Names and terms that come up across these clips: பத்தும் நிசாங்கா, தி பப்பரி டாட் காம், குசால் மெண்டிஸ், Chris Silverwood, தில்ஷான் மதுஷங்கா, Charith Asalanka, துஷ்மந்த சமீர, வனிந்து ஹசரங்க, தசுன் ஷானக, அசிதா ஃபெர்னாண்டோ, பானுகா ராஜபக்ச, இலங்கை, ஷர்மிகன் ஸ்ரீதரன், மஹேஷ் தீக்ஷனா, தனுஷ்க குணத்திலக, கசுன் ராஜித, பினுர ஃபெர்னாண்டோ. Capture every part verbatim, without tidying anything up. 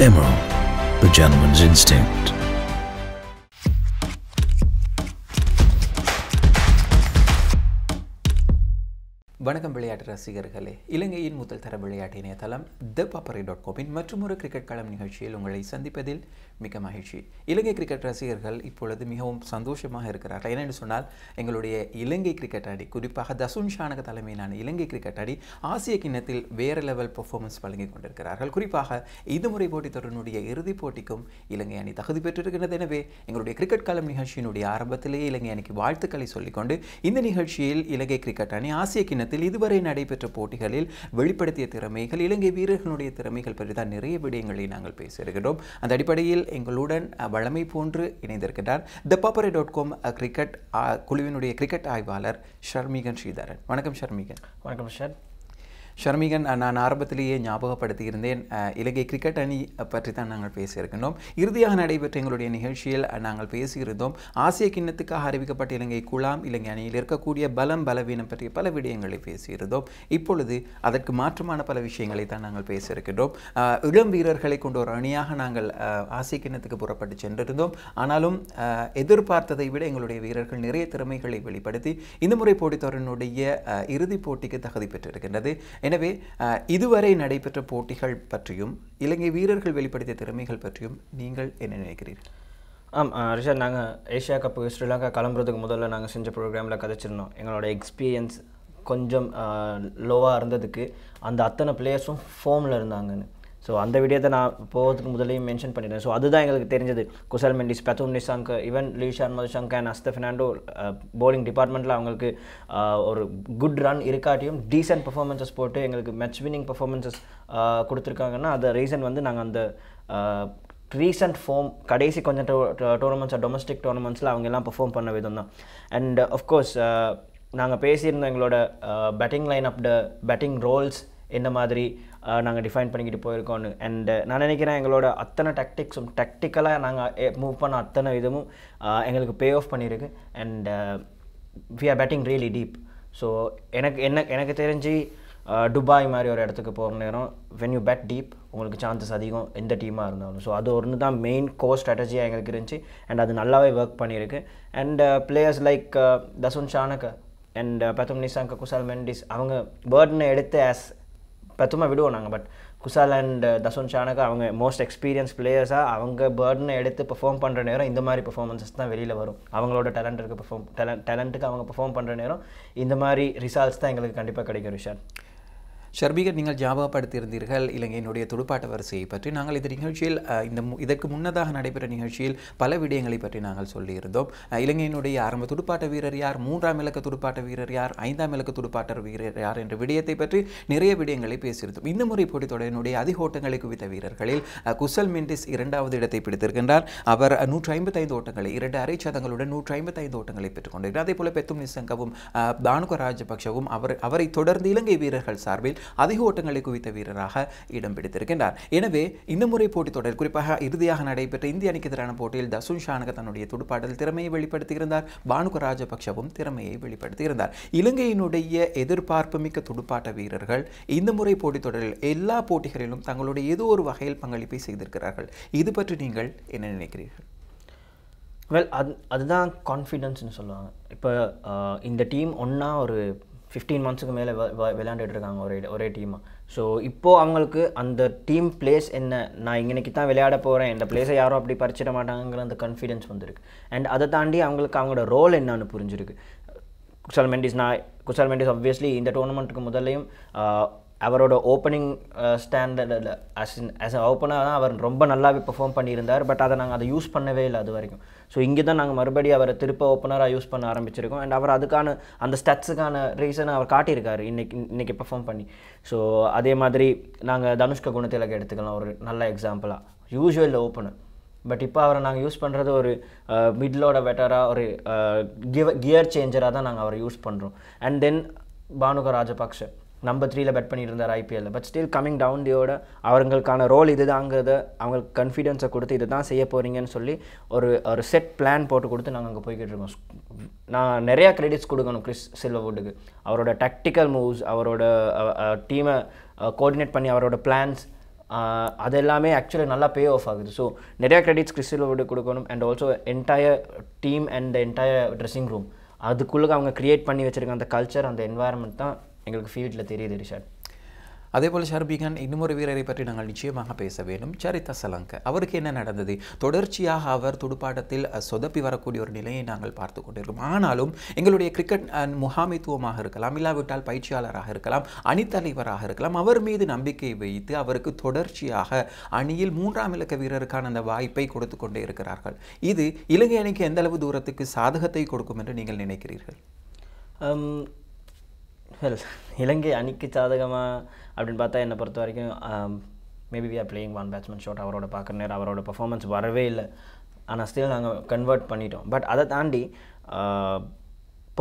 Emerald, the gentleman's instinct. வணக்கம் விளையாட்டு ரசிகர்களே, இலங்கையின் முதல் தர விளையாட்டு இணையதளம் தி பப்பரி டாட் காம் இன் மற்றொரு கிரிக்கெட் களம் நிகழ்ச்சியில் உங்களை சந்திப்பதில் மிக்க மகிழ்ச்சி. இலங்கை கிரிக்கெட் ரசிகர்கள் இப்பொழுது மிகவும் சந்தோஷமாக இருக்கிறார்கள். ஏனென்று சொன்னால், எங்களுடைய இலங்கை கிரிக்கெட் அணி, குறிப்பாக தசுன் ஷானக தலைமையிலான இலங்கை கிரிக்கெட் அணி ஆசிய கிண்ணத்தில் வேறு லெவல் பெர்ஃபார்மன்ஸ் வழங்கிக் கொண்டிருக்கிறார்கள். குறிப்பாக இதுமுறை போட்டித் தொடரினுடைய இறுதிப் போட்டிக்கும் இலங்கை அணி தகுதி பெற்றிருக்கிறது. எனவே எங்களுடைய கிரிக்கெட் களம் நிகழ்ச்சியினுடைய ஆரம்பத்திலேயே இலங்கை அணிக்கு வாழ்த்துக்களை சொல்லிக்கொண்டு, இந்த நிகழ்ச்சியில் இலங்கை கிரிக்கெட் அணி ஆசிய கிண்ணத்தில் இதுவரை நடைபெற்ற போட்டிகளில் வெளிப்படுத்திய திறமைகள், இலங்கை வீரர்களுடைய திறமைகள் பற்றி தான் நிறைய விடயங்களை நாங்கள் பேசியிருக்கிறோம். அந்த அடிப்படையில் எங்களுடன் வளமை போன்று இணைந்திருக்கிறார் தி பப்பரி டாட் காம் cricket குழுவினுடைய கிரிக்கெட் ஆய்வாளர் ஷர்மிகன் ஸ்ரீதரன். வணக்கம் ஷர்மிகன். வணக்கம் சார். ஷர்மிகன், நான் ஆரம்பத்திலேயே ஞாபகப்படுத்தியிருந்தேன், இலங்கை கிரிக்கெட் அணி பற்றி தான் நாங்கள் பேசியிருக்கிறோம். இறுதியாக நடைபெற்ற எங்களுடைய நிகழ்ச்சியில் நாங்கள் பேசியிருந்தோம், ஆசிய கிண்ணத்துக்காக அறிவிக்கப்பட்ட இலங்கை குழாம், இலங்கை அணியில் இருக்கக்கூடிய பலம் பலவீனம் பற்றிய பல விடயங்களை பேசியிருந்தோம். இப்பொழுது அதற்கு மாற்றமான பல விஷயங்களை தான் நாங்கள் பேசியிருக்கிறோம். இளம் வீரர்களை கொண்ட ஒரு அணியாக நாங்கள் ஆசிய கிண்ணத்துக்கு புறப்பட்டு சென்றிருந்தோம். ஆனாலும் எதிர்பார்த்ததை விட எங்களுடைய வீரர்கள் நிறைய திறமைகளை வெளிப்படுத்தி இந்த முறை போட்டித்தொடரினுடைய இறுதிப் போட்டிக்கு தகுதி பெற்றிருக்கின்றது. எனவே இதுவரை நடைபெற்ற போட்டிகள் பற்றியும் இலங்கை வீரர்கள் வெளிப்படுத்திய திறமைகள் பற்றியும் நீங்கள் என்ன நினைக்கிறீர்கள்? ஆம் ரிஷா, நாங்கள் ஏஷியா கப்பு ஸ்ரீலங்கா கிளம்புறதுக்கு முதல்ல நாங்கள் செஞ்ச ப்ரோக்ராமில் கதைச்சிருந்தோம். எங்களோட எக்ஸ்பீரியன்ஸ் கொஞ்சம் லோவாக இருந்ததுக்கு அந்த அத்தனை பிளேயர்ஸும் ஃபோமில் இருந்தாங்கன்னு. ஸோ அந்த வீடியோத்தை நான் போகிறதுக்கு முதலையும் மென்ஷன் பண்ணிட்டேன். ஸோ அதுதான் எங்களுக்கு தெரிஞ்சது. குசால் மெண்டிஸ், பத்தும் நிசாங்கா, even Dilshan Madushanka and அசிதா ஃபெர்னாண்டோ bowling டிபார்ட்மெண்ட்டில் அவங்களுக்கு ஒரு குட் ரன் இருக்காட்டியும் டீசென்ட் பர்ஃபார்மன்ஸஸ் போட்டு எங்களுக்கு மேட்ச் வின்னிங் பர்ஃபார்மன்ஸஸ் கொடுத்துருக்காங்கன்னா அந்த ரீசன் வந்து நாங்கள் அந்த ரீசெண்ட் ஃபார்ம், கடைசி கொஞ்சம் டோ டோர்னமெண்ட்ஸ் டொமஸ்டிக் டோர்னமெண்ட்ஸில் அவங்க எல்லாம் பர்ஃபார்ம் பண்ண விதம் தான். அண்ட் ஆஃப்கோர்ஸ் நாங்கள் பேசியிருந்தோம் எங்களோட batting line up, batting roles என்ன மாதிரி நாங்கள் டிஃபைன் பண்ணிக்கிட்டு போயிருக்கோன்னு. அண்டு நான் நினைக்கிறேன் எங்களோட அத்தனை டாக்டிக்ஸும், டாக்டிக்கலாக நாங்கள் மூவ் பண்ண அத்தனை இதுவும் எங்களுக்கு பே ஆஃப் பண்ணியிருக்கு. And we are batting really deep. So எனக்கு என்ன எனக்கு தெரிஞ்சு துபாய் மாதிரி ஒரு இடத்துக்கு போகிற நேரம் வென் யூ பேட் டீப் உங்களுக்கு சான்சஸ் அதிகம் எந்த டீமாக இருந்தாலும். ஸோ அது ஒன்று தான் மெயின் கோர் ஸ்ட்ராட்டஜியாக எங்களுக்கு இருந்துச்சு. அண்ட் அது நல்லாவே ஒர்க் பண்ணியிருக்கு. And players like Dasun Shanaka and பத்தும் நிசாங்கா, குசால் மெண்டிஸ், அவங்க வேர்ட்னு எடுத்து ஆஸ் பத்துமா விடுவோம் நாங்கள். பட் குசால் அண்ட் தசுன் ஷானகா அவங்க மோஸ்ட் எக்ஸ்பீரியன்ஸ் பிளேயர்ஸாக அவங்க பேர்டனை எடுத்து பெர்ஃபார்ம் பண்ணுற நேரம் இந்த மாதிரி பெர்ஃபார்மன்ஸஸ் தான் வெளியில் வரும். அவங்களோட டேலண்ட்டுக்கு பெர்ஃபார்ம் டேலண்ட் டேலண்ட்டுக்கு அவங்க பெர்ஃபார்ம் பண்ணுற நேரம் இந்த மாதிரி ரிசல்ட்ஸ் தான் எங்களுக்கு கண்டிப்பாக கிடைக்கும். விஷால், ஷர்மிகன், நீங்கள் ஞாபகப்படுத்தியிருந்தீர்கள் இலங்கையினுடைய துடுப்பாட்ட வரிசையை பற்றி. நாங்கள் இந்த நிகழ்ச்சியில் இந்த இதற்கு முன்னதாக நடைபெற்ற நிகழ்ச்சியில் பல விடயங்களை பற்றி நாங்கள் சொல்லியிருந்தோம். இலங்கையினுடைய ஆரம்ப துடுப்பாட்ட வீரர் யார், மூன்றாம் இலக்க துடுப்பாட்ட வீரர் யார், ஐந்தாம் இலக்க துடுப்பாட்ட வீரர் யார் என்ற விடயத்தை பற்றி நிறைய விடயங்களை பேசியிருந்தோம். இந்த முறை போட்டித் தொடரினுடைய அதிக ஓட்டங்களை குவித்த வீரர்களில் குசால் மெண்டிஸ் இரண்டாவது இடத்தை பிடித்திருக்கின்றார். அவர் நூற்றி ஐம்பத்தைந்து ஓட்டங்களை, இரண்டு அரை சதங்களுடன் நூற்றி ஐம்பத்தைந்து ஓட்டங்களை பெற்றுக் கொண்டிருக்கிறார். அதே போல பெத்தும் நிசங்கவும் பானுகா ராஜபக்சவும் அவர் அவரை தொடர்ந்து இலங்கை வீரர்கள் சார்பில் அதிக ஓட்டங்களை குவித்த வீரராக இடம் பிடித்திருக்கின்றார். எனவே இந்த முறை போட்டித் தொடர், குறிப்பாக இறுதியாக நடைபெற்ற இந்திய அணிக்கு எதிரான போட்டியில் தசுன் ஷானக தன்னுடைய துடுப்பாட்டத்தில் திறமையை வெளிப்படுத்தியிருந்தார். பானுகா ராஜபக்சவும் திறமையை வெளிப்படுத்தியிருந்தார். இலங்கையினுடைய எதிர்பார்ப்பு மிக்க துடுப்பாட்ட வீரர்கள் இந்த முறை போட்டித் தொடரில் எல்லா போட்டிகளிலும் தங்களுடைய ஏதோ ஒரு வகையில் பங்களிப்பை செய்திருக்கிறார்கள். இது பற்றி நீங்கள் என்ன நினைக்கிறீர்கள்? வெல், அது அதுதான் கான்ஃபிடன்ஸ்ன்னு சொல்லுவாங்க. இப்போ இந்த டீம் ஒன்றா ஒரு ஃபிஃப்டீன் மந்த்ஸுக்கு மேலே விளையாண்டுட்டு இருக்காங்க ஒரே ஒரே டீமாக. ஸோ இப்போது அவங்களுக்கு அந்த டீம் பிளேஸ் என்ன, நான் இன்றைக்கி தான் விளையாட போகிறேன், இந்த பிளேஸை யாரும் அப்படி பறிச்சிட மாட்டாங்கிற அந்த கான்ஃபிடென்ஸ் வந்திருக்கு. அண்ட் அதை தாண்டி அவங்களுக்கு அவங்களோட ரோல் என்னன்னு புரிஞ்சிருக்கு. குசால் மெண்டிஸ், நான் குசால் மெண்டிஸ் ஆப்வியஸ்லி இந்த டோர்னமெண்ட்டுக்கு முதல்லையும் அவரோட ஓப்பனிங் ஸ்டாண்டர்டில் அஸ் அஸ் ஓப்பனாக தான் அவர் ரொம்ப நல்லாவே பெர்ஃபார்ம் பண்ணியிருந்தார். பட் அதை நாங்கள் அதை யூஸ் பண்ணவே இல்லை அது வரைக்கும். ஸோ இங்கே தான் நாங்கள் மறுபடியும் அவரை திருப்ப ஓப்பனராக யூஸ் பண்ண ஆரம்பிச்சிருக்கோம். அண்ட் அவர் அதுக்கான அந்த ஸ்டட்ஸுக்கான ரீசனை அவர் காட்டியிருக்காரு இன்றைக்கி இன்றைக்கி பெர்ஃபார்ம் பண்ணி. ஸோ அதே மாதிரி நாங்கள் தனுஷ்க குணத்திலக எடுத்துக்கலாம் ஒரு நல்ல எக்ஸாம்பிளாக. யூஸ்வல் ஓப்பனர், பட் இப்போ அவரை நாங்கள் யூஸ் பண்ணுறது ஒரு மிட்லோட வெட்டராக, ஒரு கியர் சேஞ்சராக தான் நாங்கள் அவரை யூஸ் பண்ணுறோம். And then Bhanuka Rajapaksa number த்ரீயில் பெட் பண்ணியிருந்தார் ஐபிஎல்லில். பட் ஸ்டில் கம்மிங் டவுன் டியோட அவங்களுக்கான ரோல் இது தாங்கிறத அவங்களுக்கு கன்ஃபிடென்ஸை கொடுத்து இதை தான் செய்ய போகிறீங்கன்னு சொல்லி ஒரு ஒரு செட் பிளான் போட்டு கொடுத்து நாங்கள் அங்கே போய்கிட்டு இருக்கோம். நான் நிறையா கிரெடிட்ஸ் கொடுக்கணும் கிறிஸ் சில்வர்வுட்டுக்கு. அவரோட டாக்டிக்கல் மூவ்ஸ், அவரோட டீமை கோஆர்டினேட் பண்ணி அவரோட plans, adellame actually nalla pay off agudhu. So neriya credits Chris Silverwood kudukonum and also entire team and the entire dressing room adukulla avanga create panni vechirukanga and the culture and the environment than engalukku field la theriyudhu Richard. அதே போல ஷர்மிகன் இன்னொரு வீரரை பற்றி நாங்கள் நிச்சயமாக பேச வேண்டும். சரிதா சலங்க அவருக்கு என்ன நடந்தது? தொடர்ச்சியாக அவர் துடுப்பாட்டத்தில் சொதப்பி வரக்கூடிய ஒரு நிலையை நாங்கள் பார்த்து கொண்டிருக்கிறோம். ஆனாலும் எங்களுடைய கிரிக்கெட் முகாமைத்துவமாக இருக்கலாம், இல்லாவிட்டால் பயிற்சியாளராக இருக்கலாம், அணித்தலைவராக இருக்கலாம், அவர் மீது நம்பிக்கை வைத்து அவருக்கு தொடர்ச்சியாக அணியில் மூன்றாம் இலக்க வீரருக்கான அந்த வாய்ப்பை கொடுத்து கொண்டே இருக்கிறார்கள். இது இலங்கை அணிக்கு எந்த அளவு தூரத்துக்கு சாதகத்தை கொடுக்கும் என்று நீங்கள் நினைக்கிறீர்கள்? Well, Ilangai Anikku Sadhagama appdin paatha enna poruthvaraikum maybe we are playing one batsman shot avaroda paakra avaroda performance varave illa ana still naanga convert pannitom but adha taandi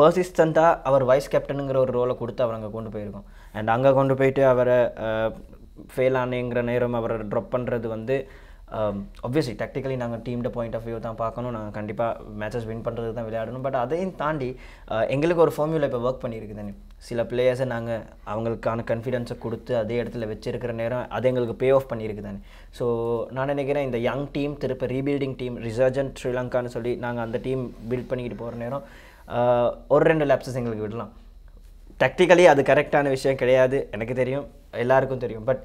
persistent ah our vice captain ingra or role koduthu avanga kondu poi irukom and anga kondu poitu avara fail aanengra neram avara drop pandrathu vande obviously tactically naanga team point of view dhaan paakanum naanga kandipa matches win pandrathu dhaan vilayadanum but adhaiyum taandi engalukku or formula ipo work pannirukudani சில பிளேயர்ஸை நாங்கள் அவங்களுக்கான கான்ஃபிடென்ஸை கொடுத்து அதே இடத்துல வச்சிருக்கிற நேரம் அது எங்களுக்கு பே ஆஃப் பண்ணியிருக்கு தானே. ஸோ நான் நினைக்கிறேன் இந்த யங் டீம் திருப்ப ரீபில்டிங் டீம் ரிசர்ஜன்ட் ஸ்ரீலங்கான்னு சொல்லி நாங்கள் அந்த டீம் பில்ட் பண்ணிக்கிட்டு போகிற நேரம் ஒரு ரெண்டு லேப்ஸஸ் எங்களுக்கு விடலாம். டெக்னிக்கலி அது கரெக்டான விஷயம் கிடையாது, எனக்கு தெரியும், எல்லாருக்கும் தெரியும். பட்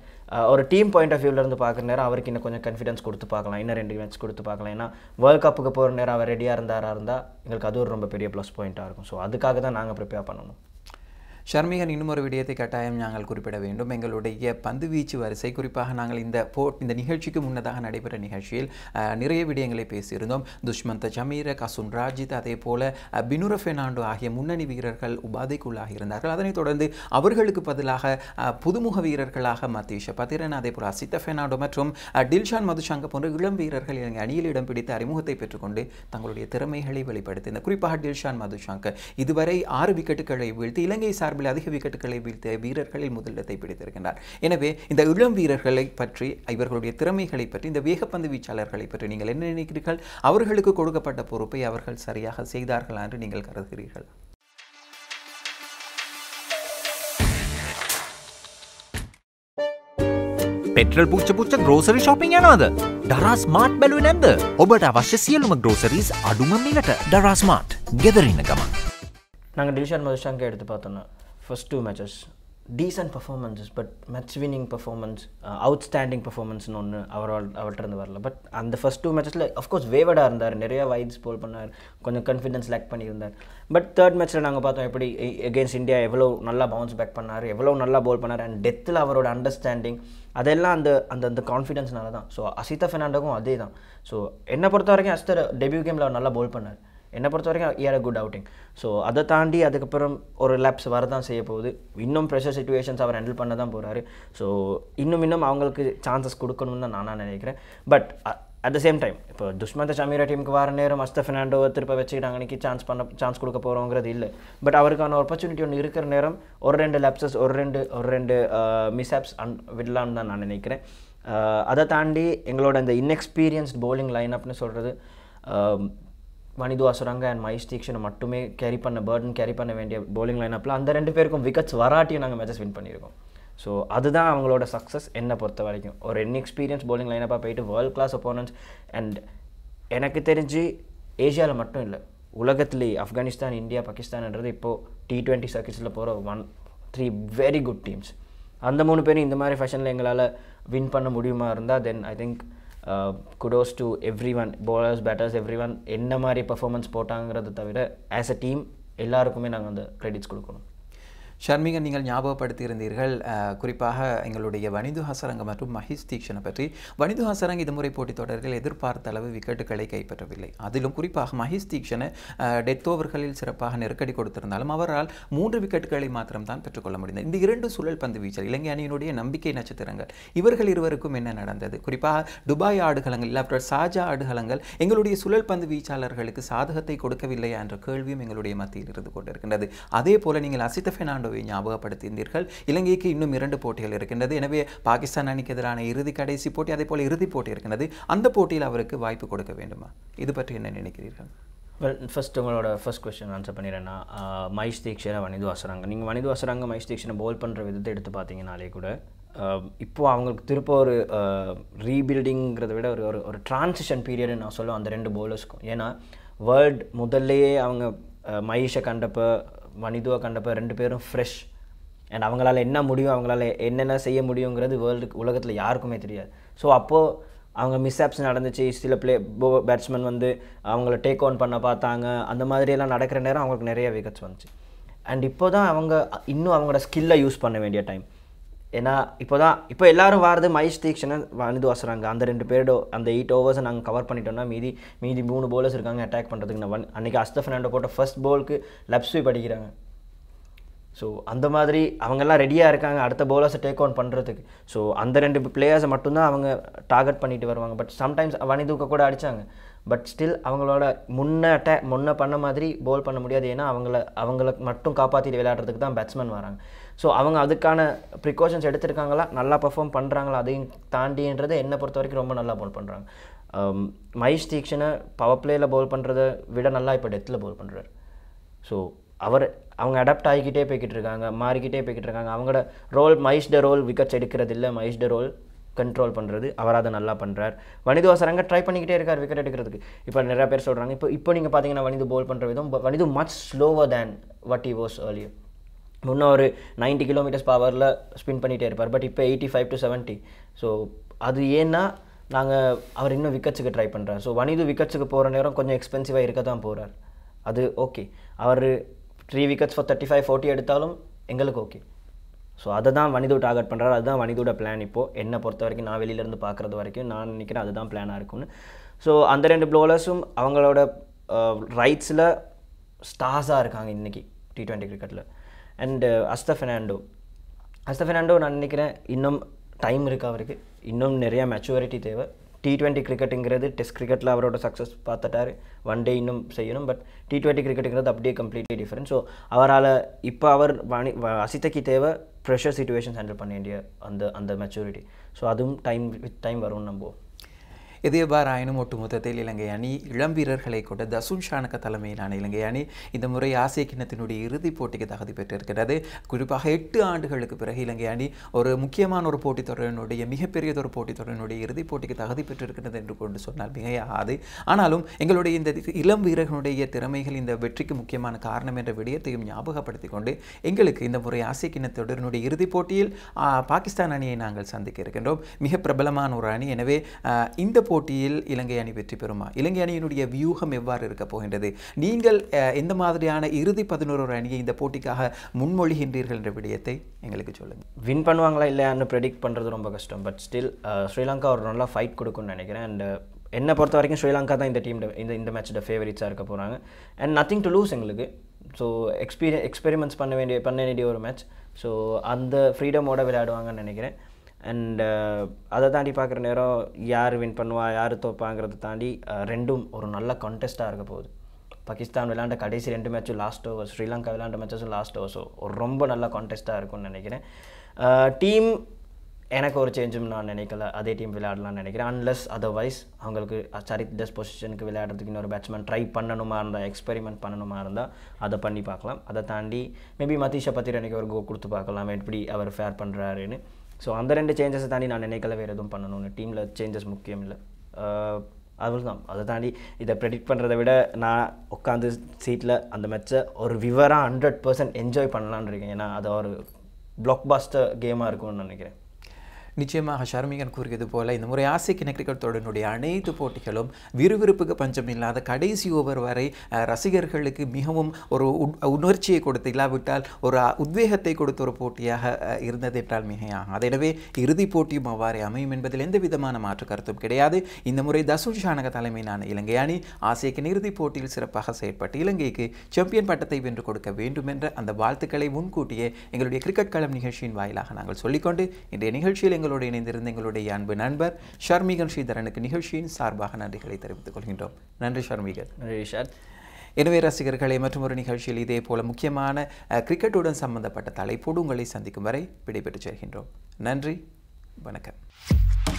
ஒரு டீம் பாயிண்ட் ஆஃப் வியூவிலேருந்து பார்க்குற நேரம் அவருக்கு இன்னும் கொஞ்சம் கான்ஃபிடென்ஸ் கொடுத்து பார்க்கலாம், இன்னும் ரெண்டு மேட்ச் கொடுத்து பார்க்கலாம். ஏன்னா வேர்ல்ட் கப்புக்கு போகிற நேரம் அவர் ரெடியாக இருந்தாராக இருந்தால் எங்களுக்கு அது ஒரு ரொம்ப பெரிய ப்ளஸ் பாயிண்ட்டாக இருக்கும். ஸோ அதுக்காக தான் நாங்கள் ப்ரிப்பேர் பண்ணணும். ஷர்மிகன் இன்னொரு விடயத்தை கட்டாயம் நாங்கள் குறிப்பிட வேண்டும். எங்களுடைய பந்து வீச்சு வரிசை குறிப்பாக நாங்கள் இந்த போ இந்த நிகழ்ச்சிக்கு முன்னதாக நடைபெற்ற நிகழ்ச்சியில் நிறைய விடயங்களை பேசியிருந்தோம். துஷ்மந்த சமீர, கசுன் ராஜித், அதே போல பினுர ஃபெர்னாண்டோ ஆகிய முன்னணி வீரர்கள் உபாதைக்குள்ளாக இருந்தார்கள். அதனைத் தொடர்ந்து அவர்களுக்கு பதிலாக புதுமுக வீரர்களாக மஹேஷ் பத்திரன், அதே போல் அசிதா ஃபெர்னாண்டோ மற்றும் டில்ஷான் மதுஷாங்க போன்ற இளம் வீரர்கள் எங்கள் அணியில் இடம் பிடித்து அறிமுகத்தை பெற்றுக்கொண்டு தங்களுடைய திறமைகளை வெளிப்படுத்தினர். குறிப்பாக டில்ஷான் மதுஷாங்க இதுவரை ஆறு விக்கெட்டுகளை வீழ்த்தி இலங்கை சார் அதிக விக்கெட்டுகளை வீழ்த்த வீரர்களில் முதலிடத்தை பிடித்திருக்கின்றார். எனவே இந்த இளம் வீரர்களை பற்றி, இவர்களுடைய திறமைகளை பற்றி, இந்த வேகப்பந்து வீச்சாளர்களை பற்றி நீங்கள் என்ன நினைக்கிறீர்கள்? அவர்களுக்கு கொடுக்கப்பட்ட பொறுப்பை அவர்கள் சரியாக செய்தார்களா என்று நீங்கள் கருதுகிறீர்கள்? Petrol poocha poocha grocery shopping another. Dara Smart balloon and the obata avashya siyaluma groceries aduma milata. Dara Smart gathering agama. நாங்கள் டில்ஷான் மதுஷாங்க எடுத்து பார்த்தோன்னா first two matches decent performances, but match winning performance, outstanding பர்ஃபார்மன்ஸ்னு ஒன்று அவரால் அவர்கிட்டருந்து வரல. But அந்த first two மேட்சஸில் அஃப்கோர்ஸ் வேவடாக இருந்தார், நிறையா வைட்ஸ் போல் பண்ணார், கொஞ்சம் கான்ஃபிடன்ஸ் லேக் பண்ணியிருந்தார். பட் தேர்ட் மேட்ச்சில் நாங்கள் பார்த்தோம் எப்படி எகெயின்ஸ்ட் இந்தியா எவ்வளோ நல்லா பவுன்ஸ் பேக் பண்ணார், எவ்வளோ நல்லா போல் பண்ணார் அண்ட் டெத்தில் அவரோட அண்டர்ஸ்டாண்டிங் அதெல்லாம் அந்த அந்த அந்த கான்ஃபிடென்ஸ்னால தான். ஸோ அசிதா ஃபெர்னாண்டோவும் அதே தான். ஸோ என்னை பொறுத்த வரைக்கும் அசிதா டெபியூ கேமில் அவர் நல்லா போல் பண்ணார். என்னை பொறுத்த வரைக்கும் ஏற குட் அவுட்டிங். ஸோ அதை தாண்டி அதுக்கப்புறம் ஒரு லேப்ஸ் வரதான் செய்ய போகுது. இன்னும் ப்ரெஷர் சிச்சுவேஷன்ஸ் அவர் ஹேண்டில் பண்ண தான் போகிறாரு. ஸோ இன்னும் இன்னும் அவங்களுக்கு சான்சஸ் கொடுக்கணும்னு தான் நானாக நினைக்கிறேன். But at the same time இப்போ துஷ்மந்த சாமீரா டீமுக்கு வர நேரம் அசிதா ஃபெர்னாண்டோ திருப்ப வச்சுக்கிட்டாங்க அன்றைக்கி சான்ஸ் பண்ண சான்ஸ் கொடுக்க போகிறோங்கிறது இல்லை. பட் அவருக்கான ஆப்பர்ச்சுனிட்டி ஒன்று இருக்கிற நேரம் ஒரு ரெண்டு லேப்ஸஸ் ஒரு ரெண்டு ஒரு ரெண்டு மிஸ்ஆப்ஸ் அன் விடலான்னு தான் நான் நினைக்கிறேன். அதை தாண்டி எங்களோட இந்த இன்எக்ஸ்பீரியன்ஸ்ட் பவுலிங் லைன் அப்னு சொல்கிறது வனிந்து ஹசரங்கா அண்ட் மஹேஷ் தீக்ஷனா மட்டுமே கேரி பண்ண பர்டன் கேரி பண்ண வேண்டிய பவுலிங் லைன் அப்பில் அந்த ரெண்டு பேருக்கும் விக்கெட்ஸ் வராட்டியும் நாங்கள் மேட்சஸ் வின் பண்ணியிருக்கோம். ஸோ அதுதான் அவங்களோட சக்ஸஸ் என்னை பொறுத்த வரைக்கும். ஒரு இன்எக்ஸ்பீரியன்ஸ் பவுலிங் லைனப்பாக போயிட்டு வேர்ல்ட் கிளாஸ் ஒப்போனன்ஸ் அண்ட் எனக்கு தெரிஞ்சு ஏஷியாவில் மட்டும் இல்லை உலகத்திலே ஆப்கானிஸ்தான், இந்தியா, பாகிஸ்தான்ன்றது இப்போது டி டுவெண்ட்டி சர்க்கிட்ஸில் போகிற one three very good teams. அந்த மூணு பேரும் இந்த மாதிரி ஃபேஷனில் எங்களால் வின் பண்ண முடியுமா இருந்தால் then I think kudos to everyone bowlers, batters, everyone என்ன மாதிரி பர்ஃபார்மன்ஸ் போட்டாங்கிறத தவிர ஆஸ் அ டீம் எல்லாருக்குமே நாங்கள் அந்த கிரெடிட்ஸ் கொடுக்கணும். ஷர்மிகன், நீங்கள் ஞாபகப்படுத்தியிருந்தீர்கள் குறிப்பாக எங்களுடைய வனிந்து ஹசரங்க மற்றும் மஹேஷ் தீக்ஷனை பற்றி. வனிந்து ஹசரங்க இந்த முறை போட்டித் தொடரில் எதிர்பார்த்த அளவு விக்கெட்டுகளை கைப்பற்றவில்லை. அதிலும் குறிப்பாக மஹேஷ் தீக்ஷனை டெத் ஓவர்களில் சிறப்பாக நெருக்கடி கொடுத்திருந்தாலும் அவரால் மூன்று விக்கெட்டுகளை மாத்திரம்தான் பெற்றுக்கொள்ள முடிந்தது. இந்த இரண்டு சுழல் பந்து வீச்சல் இலங்கை அணியினுடைய நம்பிக்கை நட்சத்திரங்கள் இவர்கள் இருவருக்கும் என்ன நடந்தது? குறிப்பாக துபாய் ஆடுகளங்கள் இல்லாவிட்டால் சாஜா ஆடுகளங்கள் எங்களுடைய சுழல் பந்து வீச்சாளர்களுக்கு சாதகத்தை கொடுக்கவில்லையா என்ற கேள்வியும் எங்களுடைய மத்தியில் இருந்து கொண்டிருக்கின்றது. அதே போல நீங்கள் அசிதா ஃபெர்னாண்டோ ஞாபகப்படுத்தினீர்கள். இலங்கைக்கு இன்னும் இரண்டு போட்டிகள் இருக்கின்றது. எனவே பாகிஸ்தான் அணிக்கு எதிரான இறுதி கடைசி போட்டி, அதே போல இறுதி போட்டி இருக்கிறது. அந்த போட்டியில் அவருக்கு வாய்ப்பு கொடுக்க வேண்டுமா? இது பற்றி என்ன நினைக்கிறீர்கள்? வெல், ஃபர்ஸ்ட் உங்களோட ஃபர்ஸ்ட் கொஸ்டின் ஆன்சர் பண்ணிடுறேன்னா மஹேஷ் தீக்ஷனா, வனிந்து ஹசரங்க. நீங்கள் வனிந்து ஹசரங்க, மஹேஷ் தீக்ஷனா போல் பண்ணுற விதத்தை எடுத்து பார்த்தீங்கன்னாலே கூட இப்போ அவங்களுக்கு திருப்ப ஒரு ரீபில்டிங்கிறத விட ஒரு ஒரு டிரான்சிஷன் பீரியட்னு நான் சொல்லுவேன் அந்த ரெண்டு பவுலர்ஸ்க்கும். ஏன்னா வேர்ல்ட் முதல்லையே அவங்க மஹீஷை கண்டப்போ வனிதுவை கண்டப்போ ரெண்டு பேரும் ஃப்ரெஷ், அண்ட் அவங்களால என்ன முடியும், அவங்களால என்னென்ன செய்ய முடியுங்கிறது வேர்ல்டுக்கு உலகத்தில் யாருக்குமே தெரியாது. ஸோ அப்போது அவங்க மிஸ் ஆப்ஸ் நடந்துச்சு, சில பிளே போ பேட்ஸ்மேன் வந்து அவங்கள டேக் ஆன் பண்ண பார்த்தாங்க, அந்த மாதிரியெல்லாம் நடக்கிற நேரம் அவங்களுக்கு நிறைய விக்கெட்ஸ் வந்துச்சு. அண்ட் இப்போ தான் அவங்க இன்னும் அவங்களோட ஸ்கில்லை யூஸ் பண்ண வேண்டிய டைம். ஏன்னா இப்போ தான் இப்போ எல்லோரும் வாரது மஹேஷ் தீக்ஷனா வானிந்து ஹசாரங்கா அந்த ரெண்டு பேரோட அந்த எயிட் ஓவர்ஸை நாங்கள் கவர் பண்ணிட்டோம்னா மீதி மீதி மூணு பவுலர்ஸ் இருக்காங்க அட்டாக் பண்ணுறதுக்கு. நான் அன்றைக்கி அசிதா ஃபெர்னாண்டோ போட்ட ஃபர்ஸ்ட் பவுலுக்கு லெஃப்ட் ஸ்வீப் அடிக்கிறாங்க. ஸோ அந்த மாதிரி அவங்கெல்லாம் ரெடியாக இருக்காங்க அடுத்த பவுலர்ஸை டேக் ஆன் பண்ணுறதுக்கு. ஸோ அந்த ரெண்டு பிளேயர்ஸை மட்டும்தான் அவங்க டார்கெட் பண்ணிட்டு வருவாங்க. பட் சம்டைம்ஸ் வனிதுக்கு கூட அடித்தாங்க, பட் ஸ்டில் அவங்களோட முன்னே அட்டே முன்னே பண்ண மாதிரி பவுல் பண்ண முடியாது. ஏன்னா அவங்கள அவங்கள மட்டும் காப்பாற்றிட்டு விளையாடுறதுக்கு தான் பேட்ஸ்மேன் வராங்க. ஸோ அவங்க அதுக்கான ப்ரிகாஷன்ஸ் எடுத்துருக்காங்களா, நல்லா பர்ஃபார்ம் பண்ணுறாங்களா, அதையும் தாண்டின்றது என்னை பொறுத்த வரைக்கும் ரொம்ப நல்லா பவுல் பண்ணுறாங்க. மஹேஷ் தீக்ஷனை பவர் பிளேயில் பவுல் பண்ணுறத விட நல்லா இப்போ டெத்தில் பவுல் பண்ணுறாரு. ஸோ அவர் அவங்க அடாப்ட் ஆகிக்கிட்டே போய்கிட்டு இருக்காங்க, மாறிக்கிட்டே போய்கிட்டு இருக்காங்க. அவங்களோட role Mahesh the role wickets எடுக்கிறது இல்லை, மஹேஷ் த ரோல் கண்ட்ரோல் பண்ணுறது, அவர் அதை நல்லா பண்ணுறார். வனிது ஹசாரங்கா ட்ரை பண்ணிக்கிட்டே இருக்கார் விக்கெட் எடுக்கிறதுக்கு. இப்போ நிறையா பேர் சொல்கிறாங்க, இப்போ இப்போ நீங்கள் பார்த்தீங்கன்னா வனிது பவுல் பண்ணுற விதம் Wanindu much slower than what he was earlier. முன்னே ஒரு நைன்ட்டி கிலோமீட்டர்ஸ் பவரில் ஸ்பின் பண்ணிகிட்டே இருப்பார், பட் இப்போ eighty five to seventy. So அது ஏன்னா நாங்கள் அவர் இன்னும் விக்கெட்ஸுக்கு ட்ரை பண்ணுறார். ஸோ வனிது விக்கெட்ஸுக்கு போகிற நேரம் கொஞ்சம் எக்ஸ்பென்சிவாக இருக்க தான் போகிறார், அது ஓகே. அவர் three wickets for thirty five forty எடுத்தாலும் எங்களுக்கு ஓகே. ஸோ அதை தான் வனிது டார்கெட் பண்ணுறாரு, அதுதான் வனிதோட பிளான். இப்போது என்னை பொறுத்த வரைக்கும் நான் வெளியிலேருந்து பார்க்குறது வரைக்கும் நான் நினைக்கிறேன் அதுதான் பிளானாக இருக்கும்னு. ஸோ அந்த ரெண்டு பவுலர்ஸும் அவங்களோட ரைட்ஸில் ஸ்டார்ஸாக இருக்காங்க இன்றைக்கி டி ட்வெண்ட்டி கிரிக்கெட்டில். அண்டு அசிதா ஃபெர்னாண்டோ அசிதா ஃபெர்னாண்டோ நான் நினைக்கிறேன் இன்னும் டைம் இருக்குது அவருக்கு, இன்னும் நிறையா மெச்சூரிட்டி தேவை. டி ட்வெண்ட்டி கிரிக்கெட்டுங்கிறது டெஸ்ட் கிரிக்கெட்டில் அவரோட சக்ஸஸ் பார்த்துட்டார், ஒன் டே இன்னும் செய்யணும். பட் டி ட்வெண்ட்டி கிரிக்கெட்டுங்கிறது அப்படியே கம்ப்ளீட்லி டிஃப்ரெண்ட். ஸோ அவரால் இப்போ அவர் வாணி அசிதாக்கு தேவை ப்ரெஷர் சிச்சுவேஷன்ஸ் ஹேண்டில் பண்ண வேண்டிய அந்த அந்த மெச்சூரிட்டி. ஸோ அதுவும் டைம் வித் டைம் வரும்னு நம்புவோம். எதிர்பாராயினும் ஒட்டுமொத்தத்தில் இலங்கை அணி இளம் வீரர்களை கொண்ட தசுன் ஷானக தலைமையிலான இலங்கை அணி இந்த முறை ஆசிய கிண்ணத்தினுடைய இறுதிப் போட்டிக்கு தகுதி பெற்றிருக்கிறது. குறிப்பாக எட்டு ஆண்டுகளுக்கு பிறகு இலங்கை அணி ஒரு முக்கியமான ஒரு போட்டித் தொடரினுடைய மிகப்பெரியதொரு போட்டித் தொடரினுடைய இறுதிப் போட்டிக்கு தகுதி பெற்றிருக்கிறது என்று கொண்டு சொன்னால் மிகையாது. ஆனாலும் எங்களுடைய இந்த இளம் வீரர்களுடைய திறமைகள் இந்த வெற்றிக்கு முக்கியமான காரணம் என்ற விடயத்தையும் ஞாபகப்படுத்தி கொண்டு எங்களுக்கு இந்த முறை ஆசிய கிண்ண தொடரினுடைய இறுதிப் போட்டியில் பாகிஸ்தான் அணியை நாங்கள் சந்திக்க இருக்கின்றோம். மிக பிரபலமான ஒரு அணி. எனவே இந்த போட்டியில் இலங்கை அணி வெற்றி பெறுமா, இலங்கை அணியினுடைய வியூகம் எவ்வாறு இருக்க போகின்றது, நீங்கள் எந்த மாதிரியான இறுதி பதினோரு அணியை இந்த போட்டிக்காக முன்மொழிகின்றீர்கள் என்ற விடயத்தை எங்களுக்கு சொல்லுங்கள். வின் பண்ணுவாங்களா இல்லையான்னு ப்ரெடிக்ட் பண்ணுறது ரொம்ப கஷ்டம், பட் ஸ்டில் ஸ்ரீலங்கா ஒரு நல்லா ஃபைட் கொடுக்கும்னு நினைக்கிறேன். அண்ட் என்னை பொறுத்த வரைக்கும் ஸ்ரீலங்கா தான் இந்த டீம் இந்த இந்த மேட்சோட ஃபேவரட்ஸாக இருக்க போகிறாங்க. அண்ட் நத்திங் டு லூஸ் எங்களுக்கு. ஸோ எக்ஸ்பீரிய எக்ஸ்பெரிமெண்ட்ஸ் பண்ண வேண்டிய பண்ண வேண்டிய ஒரு மேட்ச். ஸோ அந்த ஃப்ரீடமோட விளையாடுவாங்கன்னு நினைக்கிறேன். அண்ட் அதை தாண்டி பார்க்குற நேரம் யார் வின் பண்ணுவா யார் தோப்பாங்கிறத தாண்டி ரெண்டும் ஒரு நல்ல கான்டெஸ்ட்டாக இருக்க போகுது. பாகிஸ்தான் விளையாண்ட கடைசி ரெண்டு மேட்சும் லாஸ்ட் ஓவர், ஸ்ரீலங்கா விளையாண்ட மேட்சஸும் லாஸ்ட் ஓவர். ஸோ ஒரு ரொம்ப நல்ல கான்டெஸ்ட்டாக இருக்கும்னு நினைக்கிறேன். டீம் எனக்கு ஒரு சேஞ்சும் நான் நினைக்கல, அதே டீம் விளையாடலாம்னு நினைக்கிறேன். அன்லெஸ் அதர்வைஸ் அவங்களுக்கு சரித் டெஸ் பொசிஷனுக்கு விளையாடுறதுக்கு இன்னொரு பேட்ஸ்மேன் ட்ரை பண்ணணுமா இருந்தால் எக்ஸ்பெரிமெண்ட் பண்ணணுமா இருந்தால் அதை பண்ணி பார்க்கலாம். அதை தாண்டி மேபி மதீஷை பற்றி எனக்கு ஒரு கோ கொடுத்து பார்க்கலாம் எப்படி அவர் ஃபேர் பண்ணுறாருன்னு. ஸோ அந்த ரெண்டு சேஞ்சஸை தாண்டி நான் நினைக்கல வேறு எதுவும் பண்ணணும்னு. டீமில் சேஞ்சஸ் முக்கியம் இல்லை, அவ்வளோதான். அதை தாண்டி இதை ப்ரெடிக்ட் பண்ணுறதை விட நான் உட்காந்து சீட்டில் அந்த மேட்சை ஒரு விவராக ஹண்ட்ரட் பர்சன்ட் என்ஜாய் பண்ணலான்னு இருக்கேன். ஏன்னா அது ஒரு பிளாக் பாஸ்டர் கேமாக இருக்கும்னு நினைக்கிறேன். நிச்சயமாக ஷர்மிகன் கூறியது போல இந்த முறை ஆசிய கிண்ண கிரிக்கெட் தொடரினுடைய அனைத்து போட்டிகளும் விறுவிறுப்புக்கு பஞ்சம் இல்லாத கடைசி ஓவர் வரை ரசிகர்களுக்கு மிகவும் ஒரு உணர்ச்சியை கொடுத்து இல்லாவிட்டால் ஒரு உத்வேகத்தை கொடுத்த ஒரு போட்டியாக இருந்தது என்றால் மிகையாகும். அதனவே இறுதிப் போட்டியும் அவ்வாறு அமையும் என்பதில் எந்த விதமான மாற்று கருத்தும் கிடையாது. இந்த முறை தசுன் ஷானக தலைமையிலான இலங்கை அணி ஆசிய கிண்ண இறுதிப் போட்டியில் சிறப்பாக செயற்பட்டு இலங்கைக்கு சாம்பியன் பட்டத்தை வென்று கொடுக்க வேண்டும் என்ற அந்த வாழ்த்துக்களை முன்கூட்டியே எங்களுடைய கிரிக்கெட் களம் நிகழ்ச்சியின் வாயிலாக நாங்கள் சொல்லிக்கொண்டு இன்றைய நிகழ்ச்சியில் எங்களோடு இணைந்திருந்த எங்களுடைய அன்பு நண்பர் ஷர்மிகன் ஸ்ரீதரனுக்கு நிகழ்ச்சியின் சார்பாக நன்றிகளை தெரிவித்துக் கொள்கின்றோம். நன்றி ஷர்மிகன். நன்றி ஷார். எனவே ரசிகர்களை மற்றும் ஒரு நிகழ்ச்சியில் இதே போல முக்கியமான கிரிக்கெட்டுடன் சம்பந்தப்பட்ட தலைப்போடு உங்களை சந்திக்கும் வரை விடைபெற்று செல்கின்றோம். நன்றி, வணக்கம்.